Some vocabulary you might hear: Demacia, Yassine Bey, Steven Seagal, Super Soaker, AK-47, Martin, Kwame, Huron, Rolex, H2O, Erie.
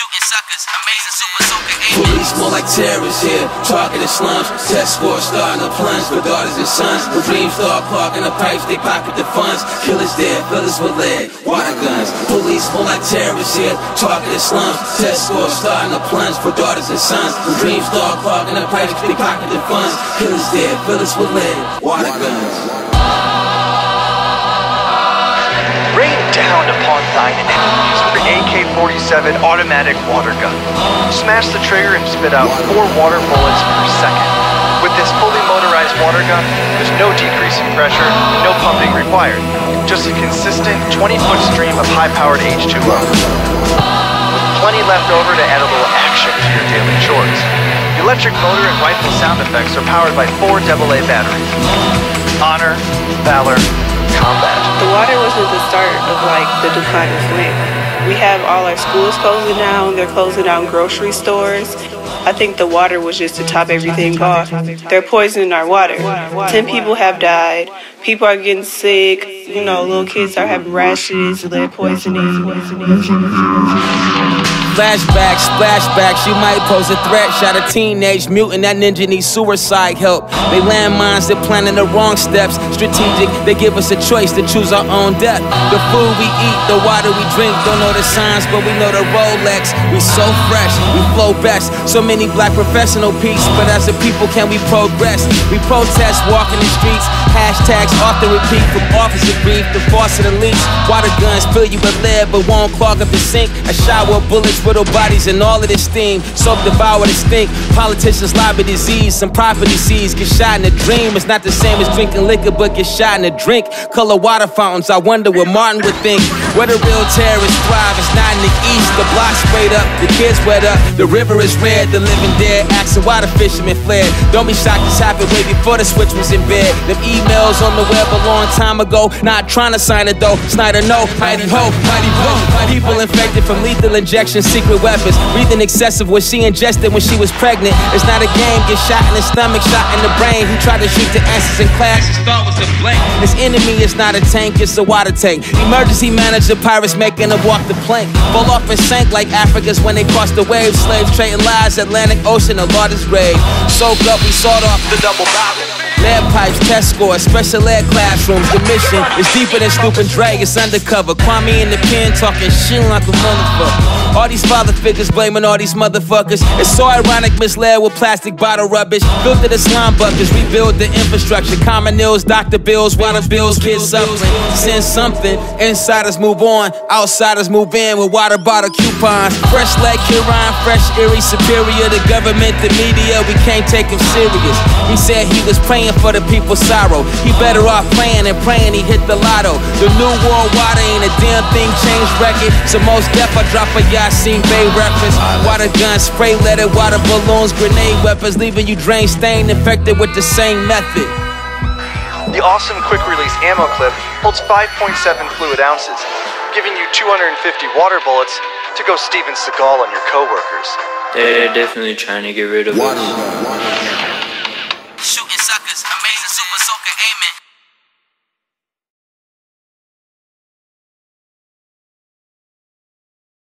shooting suckers, amazing Super Soaker. Police more like terrorists here, targeting slums. Test scores starting a plunge with daughters and sons. The dreams start parking the pipes, they pocket the funds. Killers there, fellas with lead, water guns. Police more like terrorists here, targeting slums. Test scores starting a plunge for daughters and sons. The dreams start parking the pipes, they pocket the funds. Killers there, fellas with lead, water guns. Rain down upon thine enemies with an AK-47 automatic water gun. Smash the trigger and spit out 4 water bullets per second. With this fully motorized water gun, there's no decrease in pressure, no pumping required. Just a consistent 20-foot stream of high-powered H2O. With plenty left over to add a little action to your daily chores. The electric motor and rifle sound effects are powered by 4 AA batteries. Honor, valor, combat. The water wasn't the start of like the decline of flame. We have all our schools closing down, they're closing down grocery stores. I think the water was just to top everything off. They're poisoning our water. 10 people have died. People are getting sick. You know, little kids are having rashes, lead poisoning. Flashbacks, flashbacks, you might pose a threat. Shot a teenage mutant, that ninja needs suicide help. They landmines, they're planning the wrong steps. Strategic, they give us a choice to choose our own death. The food we eat, the water we drink, don't know the signs, but we know the Rolex. We so fresh, we flow best. So many black professional peaks, but as a people, can we progress? We protest, walking the streets, hashtags, often repeat from officer brief, the boss of the leaks. Water guns fill you with lead, but won't clog up the sink. A shower of bullets, brittle bodies and all of this steam. Soap devour the stink. Politicians lobby disease. Some property seeds get shot in a dream. It's not the same as drinking liquor, but get shot in a drink. Color water fountains, I wonder what Martin would think. Where the real terrorists thrive, it's not in the east. The block's sprayed up, the kids wet up. The river is red, the living dead. Asking why the fishermen fled. Don't be shocked, this happened way before the switch was in bed. Them emails on the web a long time ago. Not trying to sign it though. Snyder, no. Mighty ho, mighty blow. People infected from lethal injections. Secret weapons, breathing excessive what she ingested when she was pregnant. It's not a game, get shot in the stomach, shot in the brain. He tried to shoot the answers in class, his thought was a blank. His enemy is not a tank, it's a water tank. Emergency manager, pirates making them walk the plank. Fall off and sank like Africans when they crossed the waves. Slaves trading lives, Atlantic Ocean, a largest rave. Soaked up, we sawed off the double bottle. Lead pipes, test scores, special ed classrooms. The mission is deeper than Snoop and Dre, it's undercover. Kwame in the pen talking shit like a motherfucker. All these father figures blaming all these motherfuckers. It's so ironic, misled with plastic bottle rubbish. Filtered the slime buckets, rebuild the infrastructure. Common ills, doctor bills, water bills, kids suffering. Send something, insiders move on, outsiders move in with water bottle coupons. Fresh leg Huron, fresh Erie Superior. The government, the media, we can't take him serious. He said he was praying for the people's sorrow. He better off playing and praying he hit the lotto. The new world water ain't a damn thing changed record. So most death I drop a Yassine Bey reference. Water guns, spray leaded, water balloons, grenade weapons, leaving you drained, stained, infected with the same method. The awesome quick release ammo clip holds 5.7 fluid ounces, giving you 250 water bullets to go Steven Seagal on your coworkers. They're definitely trying to get rid of it.